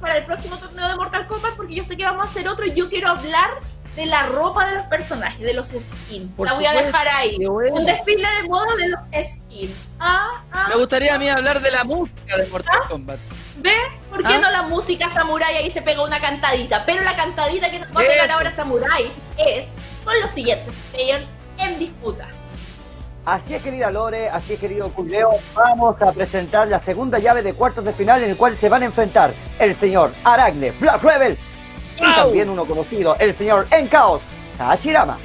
para el próximo torneo de Mortal Kombat, porque yo sé que vamos a hacer otro y yo quiero hablar de la ropa de los personajes, de los skins. La voy a dejar ahí. Un desfile de moda de los skins. Me gustaría a mí hablar de la música de Mortal Kombat. ¿Ve? ¿Por qué no la música Samurai? Ahí se pegó una cantadita. Pero la cantadita que nos va a pegar ahora Samurai es con los siguientes players en disputa. Así es, querida Lore, así es, querido Culeo, vamos a presentar la segunda llave de cuartos de final en el cual se van a enfrentar el señor Aracne, Black Rebel, y también uno conocido, el señor en caos, Hashirama.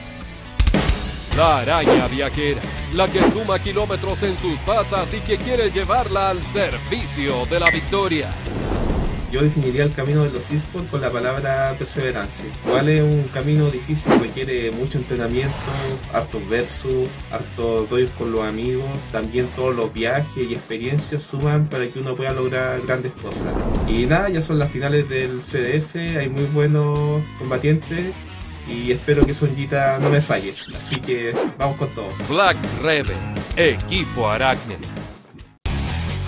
La araña viajera, la que suma kilómetros en sus patas y que quiere llevarla al servicio de la victoria. Yo definiría el camino de los eSports con la palabra perseverancia. Igual es un camino difícil, requiere mucho entrenamiento, hartos versus, hartos rollos con los amigos, también todos los viajes y experiencias suman para que uno pueda lograr grandes cosas. Y nada, ya son las finales del CDF, hay muy buenos combatientes y espero que Sonjita no me falle, así que vamos con todo. Black Rebel, equipo Aracne.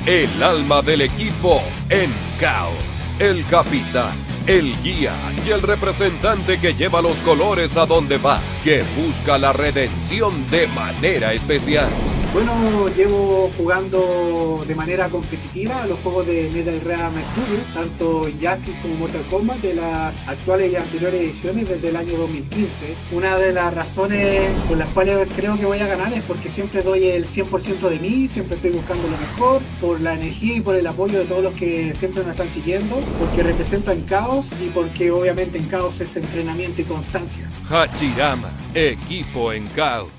El alma del equipo en caos. El capitán, el guía y el representante que lleva los colores a donde va, que busca la redención de manera especial. Bueno, llevo jugando de manera competitiva los juegos de Netherrealm Studios, tanto Injustice como Mortal Kombat, de las actuales y anteriores ediciones desde el año 2015. Una de las razones por las cuales creo que voy a ganar es porque siempre doy el 100% de mí, siempre estoy buscando lo mejor, por la energía y por el apoyo de todos los que siempre nos están siguiendo, porque representan caos y porque obviamente en caos es entrenamiento y constancia. Hashirama, equipo en caos.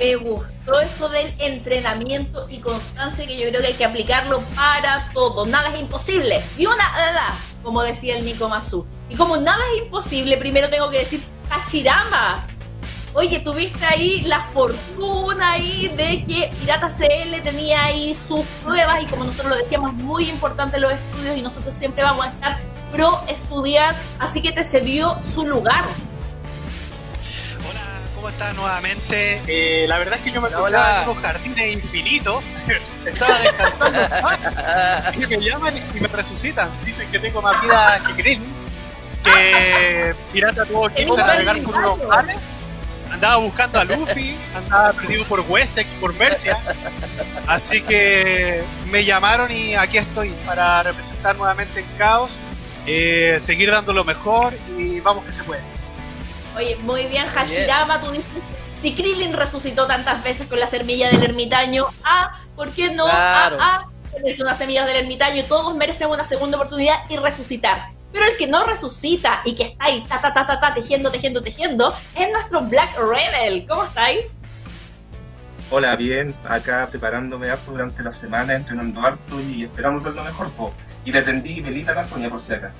Me gustó eso del entrenamiento y constancia, que yo creo que hay que aplicarlo para todo. Nada es imposible. Y una edad, como decía el Nico Masu. Y como nada es imposible, primero tengo que decir, Hashirama, oye, tuviste ahí la fortuna ahí de que Pirata CL tenía ahí sus pruebas y, como nosotros lo decíamos, muy importante los estudios y nosotros siempre vamos a estar pro estudiar, así que te cedió su lugar. Está nuevamente, la verdad es que yo me encontraba en unos jardines infinitos, estaba descansando y me llaman y me resucitan, dicen que tengo más vida que Grimm, que Pirata tuvo que irse a navegar con unos mares, andaba buscando a Luffy, andaba perdido por Wessex, por Mercia, así que me llamaron y aquí estoy para representar nuevamente en caos, seguir dando lo mejor y vamos que se puede. Oye, muy bien, Hashirama, tú dices, si Krillin resucitó tantas veces con la semilla del ermitaño, ¿por qué no? Claro. Merecen unas semillas del ermitaño, todos merecen una segunda oportunidad y resucitar. Pero el que no resucita y que está ahí, tejiendo, es nuestro Black Rebel. ¿Cómo estáis? Hola, bien, acá preparándome harto durante la semana, entrenando harto y esperando dar lo mejor, po. Y le tendí velita a la Sonia, por si acá.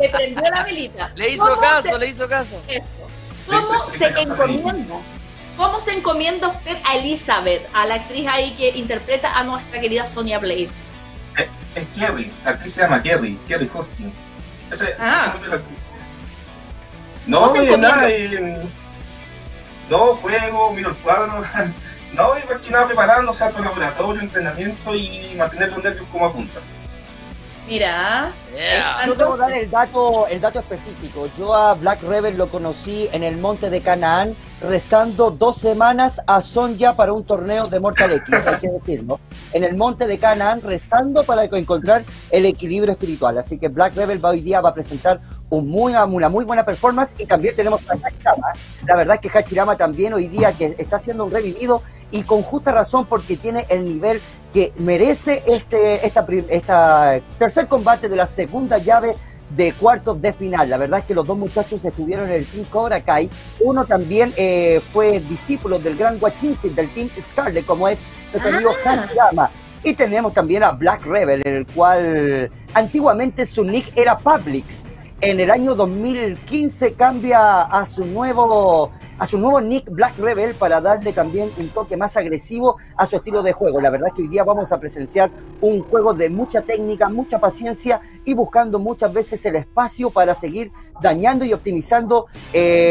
Le prendió la velita. Le hizo caso. ¿Cómo se encomienda usted a Elizabeth, a la actriz ahí que interpreta a nuestra querida Sonia Blade? Es Kerry, la actriz se llama Kerry Hosking. No juego, miro el cuadro. No, imaginaba preparándose a tu laboratorio, entrenamiento y mantener los nervios como apunta. Mira, yo te voy a dar el dato específico. Yo a Black Rebel lo conocí en el monte de Canaán rezando 2 semanas a Sonja para un torneo de Mortal X, hay que decirlo. En el monte de Canaán rezando para encontrar el equilibrio espiritual. Así que Black Rebel hoy día va a presentar una muy buena performance y también tenemos a Hashirama. La verdad es que Hashirama también hoy día que está siendo un revivido y con justa razón porque tiene el nivel que merece esta tercer combate de la segunda llave de cuartos de final. La verdad es que los dos muchachos estuvieron en el Team Cobra Kai. Uno también fue discípulo del gran Wachinsky del Team Scarlet, como es nuestro amigo Hashirama. Y tenemos también a Black Rebel, el cual antiguamente su nick era Publix. En el año 2015 cambia a su nuevo nick Black Rebel para darle también un toque más agresivo a su estilo de juego. La verdad es que hoy día vamos a presenciar un juego de mucha técnica, mucha paciencia y buscando muchas veces el espacio para seguir dañando y optimizando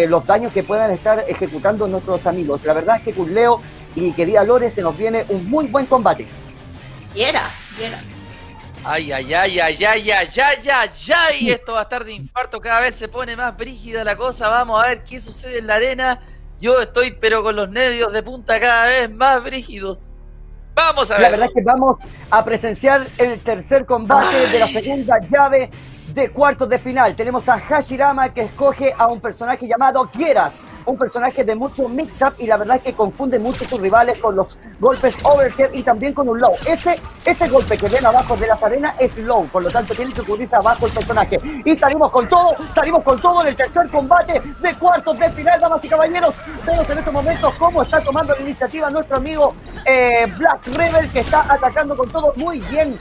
los daños que puedan estar ejecutando nuestros amigos. La verdad es que Culeo y querida Lore se nos viene un muy buen combate. Geras. Ay, ay, ay, ay, ay, ay, ay, ay, ay, esto va a estar de infarto, cada vez se pone más brígida la cosa, vamos a ver qué sucede en la arena. Yo estoy pero con los nervios de punta cada vez más brígidos. Vamos a ver. La verdad es que vamos a presenciar el tercer combate de la segunda llave de cuartos de final. Tenemos a Hashirama que escoge a un personaje llamado Geras, un personaje de mucho mix-up y la verdad es que confunde mucho a sus rivales con los golpes overhead y también con un low. Ese golpe que ven abajo de las arenas es low, por lo tanto tiene que cubrirse abajo el personaje. Y salimos con todo en el tercer combate de cuartos de final, damas y caballeros. Vemos en estos momentos cómo está tomando la iniciativa nuestro amigo Black Rebel, que está atacando con todo muy bien.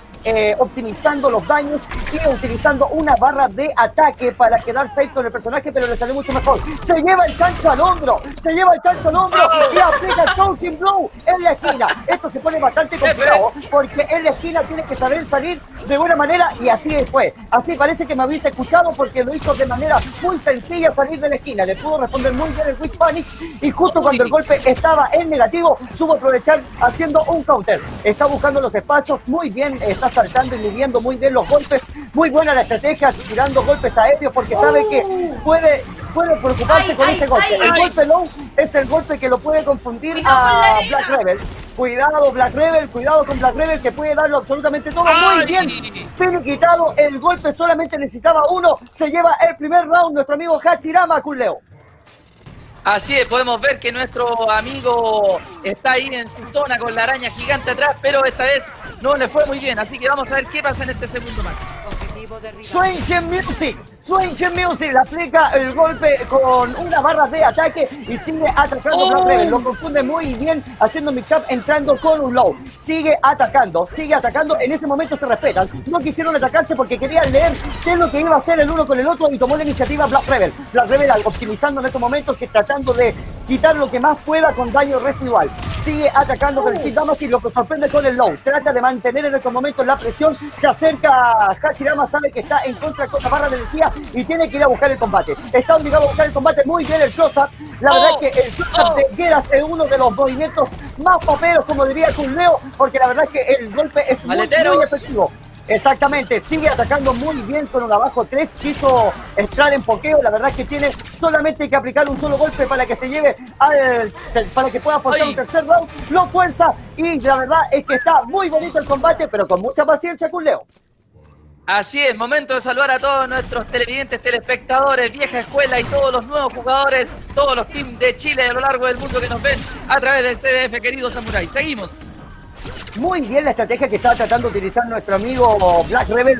Optimizando los daños y utilizando una barra de ataque para quedar safe con el personaje, pero le sale mucho mejor. Se lleva el chancho al hombro, y aplica el Counting Blow en la esquina. Esto se pone bastante complicado porque en la esquina tiene que saber salir de buena manera y así fue. Así parece que me habéis escuchado porque lo hizo de manera muy sencilla salir de la esquina. Le pudo responder muy bien el Witch Punish y justo cuando el golpe estaba en negativo, supo aprovechar haciendo un counter. Está buscando los despachos muy bien, está saltando y midiendo muy bien los golpes, muy buena la estrategia, tirando golpes aéreos porque sabe que puede preocuparse con ese golpe. El golpe low es el golpe que lo puede confundir a Black Rebel. Cuidado Black Rebel, cuidado con Black Rebel que puede darlo absolutamente todo. Muy bien, pero quitado el golpe, solamente necesitaba uno. Se lleva el primer round nuestro amigo Hashirama, Culeo. Así es, podemos ver que nuestro amigo está ahí en su zona con la araña gigante atrás, pero esta vez no le fue muy bien, así que vamos a ver qué pasa en este segundo match. Swing Music, aplica el golpe con una barra de ataque y sigue atacando Black Rebel. Lo confunde muy bien haciendo mix-up, entrando con un low. Sigue atacando. En este momento se respetan. No quisieron atacarse porque querían leer qué es lo que iba a hacer el uno con el otro y tomó la iniciativa Black Rebel. Black Rebel optimizando en estos momentos, que tratando de quitar lo que más pueda con daño residual. Sigue atacando con el hit damage y lo que sorprende con el low. Trata de mantener en estos momentos la presión. Se acerca Hashirama, sabe que está en contra con la barra de energía y tiene que ir a buscar el combate. Está obligado a buscar el combate. Muy bien el close-up. La verdad es que el close-up de Geras es uno de los movimientos más paperos, como diría Kung Leo, porque la verdad es que el golpe es muy, muy efectivo. Exactamente, sigue atacando muy bien con un abajo 3, quiso entrar en pokeo, la verdad es que tiene solamente que aplicar un solo golpe para que se lleve para que pueda forzar un tercer round, lo fuerza y la verdad es que está muy bonito el combate, pero con mucha paciencia con Leo. Así es, momento de saludar a todos nuestros televidentes, telespectadores, vieja escuela y todos los nuevos jugadores, todos los teams de Chile a lo largo del mundo que nos ven a través del CDF, queridos samuráis. Seguimos. Muy bien la estrategia que está tratando de utilizar nuestro amigo Black Rebel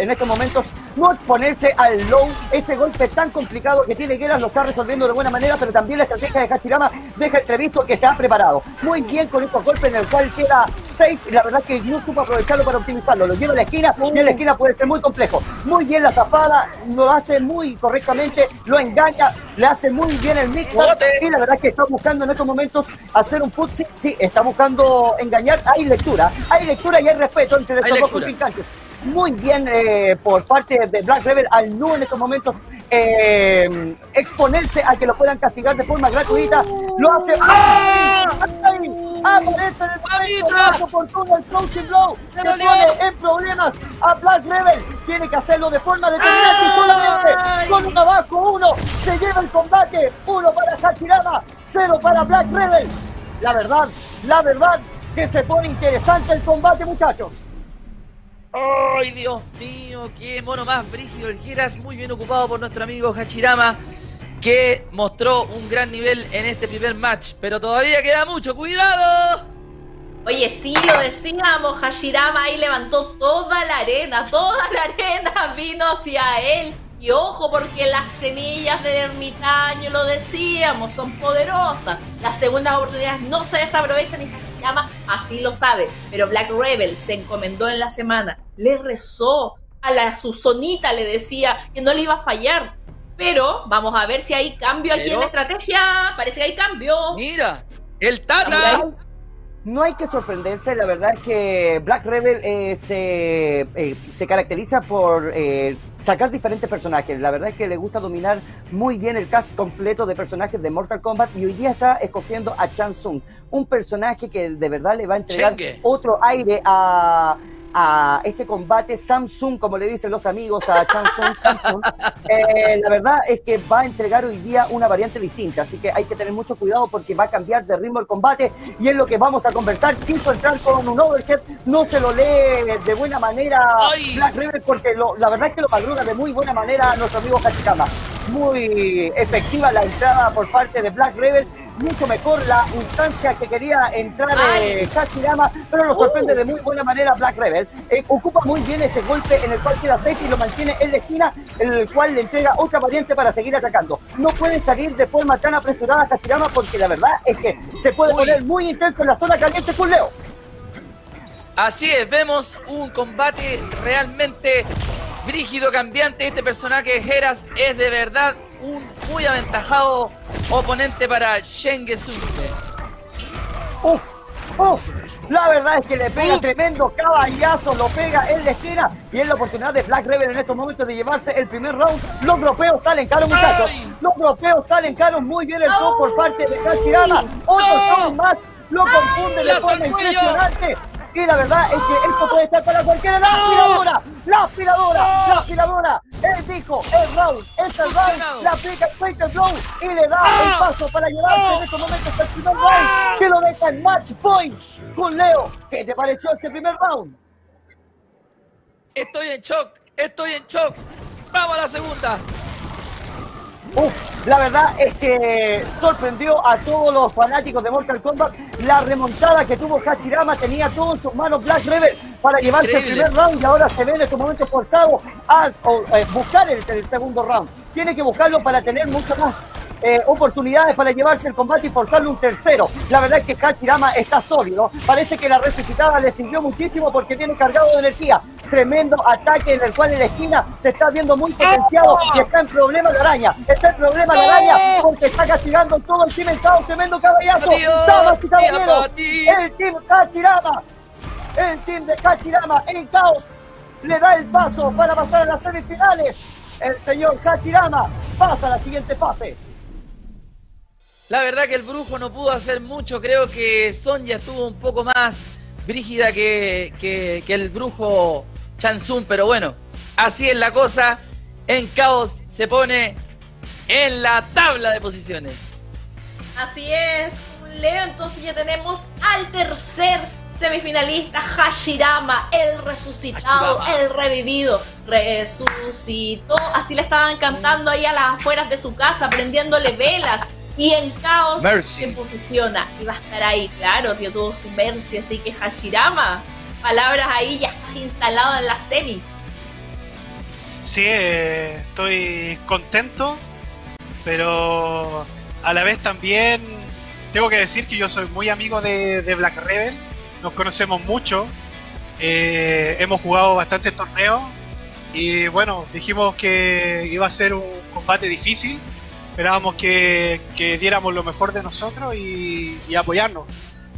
en estos momentos, no exponerse al low, ese golpe tan complicado que tiene Geras lo está resolviendo de buena manera, pero también la estrategia de Hashirama deja entrevisto que se ha preparado muy bien con estos golpes en el cual queda safe, la verdad es que no supo aprovecharlo para optimizarlo, lo lleva a la esquina y en la esquina puede ser muy complejo, muy bien la zafada, lo hace muy correctamente, lo engaña, le hace muy bien el mix y la verdad es que está buscando en estos momentos hacer un put, sí, está buscando engañar. Hay lectura y hay respeto entre estos dos contrincantes. Muy bien por parte de Black Rebel al no en estos momentos exponerse a que lo puedan castigar de forma gratuita. Lo hace. Aparece en el momento oportuno el crouching blow que pone en problemas a Black Rebel. Tiene que hacerlo de forma determinante y solamente con un abajo 1 se lleva el combate. 1 para Hashirama, 0 para Black Rebel. La verdad que se pone interesante el combate, muchachos. ¡Ay, Dios mío! ¡Qué mono más brígido! El Geras muy bien ocupado por nuestro amigo Hashirama, que mostró un gran nivel en este primer match. Pero todavía queda mucho. ¡Cuidado! Oye, sí, lo decíamos. Hashirama ahí levantó toda la arena. Toda la arena vino hacia él. Y ojo, porque las semillas del ermitaño, lo decíamos, son poderosas. Las segundas oportunidades no se desaprovechan y Hashirama así lo sabe. Pero Black Rebel se encomendó en la semana, le rezó a su sonita, le decía que no le iba a fallar. Pero vamos a ver si hay cambio aquí en la estrategia. Parece que hay cambio. Mira, el Tata. No hay que sorprenderse, la verdad es que Black Rebel se caracteriza por sacar diferentes personajes. La verdad es que le gusta dominar muy bien el cast completo de personajes de Mortal Kombat, y hoy día está escogiendo a Shang Tsung, un personaje que de verdad le va a entregar otro aire a este combate. Samsung, como le dicen los amigos a Samsung. La verdad es que va a entregar hoy día una variante distinta, así que hay que tener mucho cuidado porque va a cambiar de ritmo el combate, y es lo que vamos a conversar. Quiso entrar con un overhead, no se lo lee de buena manera Black Rebel, porque la verdad es que lo madruga de muy buena manera nuestro amigo Hashirama. Muy efectiva la entrada por parte de Black Rebel, mucho mejor la instancia que quería entrar Hashirama, pero lo sorprende de muy buena manera Black Rebel. Ocupa muy bien ese golpe en el cual queda safe y lo mantiene en la esquina, en el cual le entrega otra variante para seguir atacando. No pueden salir de forma tan apresurada a Hashirama, porque la verdad es que se puede poner muy intenso en la zona caliente con Leo. Así es, vemos un combate realmente brígido, cambiante. Este personaje Geras es de verdad un muy aventajado oponente para Shang Tsung. La verdad es que le pega tremendo caballazo, lo pega en la esquina, y es la oportunidad de Black Rebel en estos momentos de llevarse el primer round. Los bloqueos salen caros, muchachos. Los bloqueos salen caros. Muy bien el round por parte de Hashirama. Otro round más, lo confunde de forma impresionante. Y la verdad es que esto puede estar para cualquiera. ¡La aspiradora! ¡La aspiradora! ¡La aspiradora! Él dijo, el round, es el round, la aplica el round y le da el paso para llevarse en estos momentos el primer round, que lo deja en match point con Leo. ¿Qué te pareció este primer round? Estoy en shock, estoy en shock. ¡Vamos a la segunda! La verdad es que sorprendió a todos los fanáticos de Mortal Kombat la remontada que tuvo Hashirama. Tenía todo en sus manos Black Rebel para llevarse el primer round, y ahora se ve en estos momentos forzado a buscar el segundo round. Tiene que buscarlo para tener mucho más oportunidades para llevarse el combate y forzarle un tercero. La verdad es que Hashirama está sólido. Parece que la resucitada le sirvió muchísimo porque viene cargado de energía. Tremendo ataque en el cual en la esquina se está viendo muy potenciado y está en problema de araña. Está en problema de araña porque está castigando todo el team Estado. Tremendo caballazo. Damas y caballeros, el team Hashirama, el team de Hashirama en caos le da el paso para pasar a las semifinales. El señor Hashirama pasa a la siguiente fase. La verdad que el brujo no pudo hacer mucho. Creo que Sonja estuvo un poco más brígida que el brujo Shang Tsung, pero bueno, así es la cosa. En caos se pone en la tabla de posiciones. Así es, Leo. Entonces ya tenemos al tercer semifinalista, Hashirama, el resucitado, el revivido. Resucitó, así le estaban cantando ahí a las afueras de su casa, prendiéndole velas. Y en caos se posiciona y va a estar ahí, claro, dio todo su Mercia. Así que Hashirama, palabras ahí, ya estás instalado en las semis. Sí, estoy contento, pero a la vez también tengo que decir que yo soy muy amigo de Black Rebel. Nos conocemos mucho, hemos jugado bastantes torneos y bueno, dijimos que iba a ser un combate difícil. Esperábamos que diéramos lo mejor de nosotros y apoyarnos.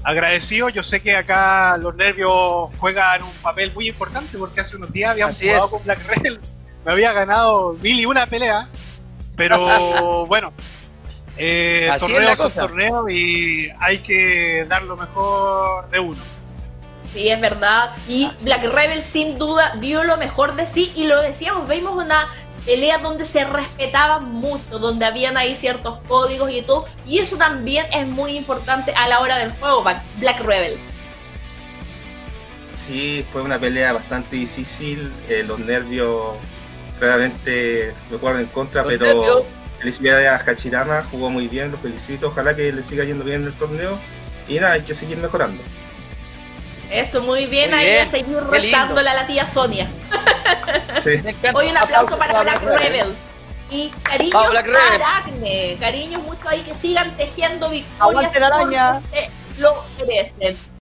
Agradecido, yo sé que acá los nervios juegan un papel muy importante porque hace unos días habíamos jugado con Black Rebel. Me había ganado 1001 pelea, pero bueno, torneos son torneos y hay que dar lo mejor de uno. Sí, es verdad. Y Black Rebel sin duda dio lo mejor de sí y lo decíamos, vimos una pelea donde se respetaban mucho, donde habían ahí ciertos códigos y todo, y eso también es muy importante a la hora del juego, Black Rebel. Sí, fue una pelea bastante difícil, los nervios claramente me jugaron en contra, pero felicidades a Hashirama, jugó muy bien, los felicito, ojalá que le siga yendo bien en el torneo, y nada, hay que seguir mejorando. Eso, muy bien, muy ahí bien. A seguir rezándole a la tía Sonia. Sí. Hoy un aplauso para Black Rebel. Y cariño para Aracne. Cariño mucho ahí, que sigan tejiendo victorias. Aguante la araña. Lo merecen.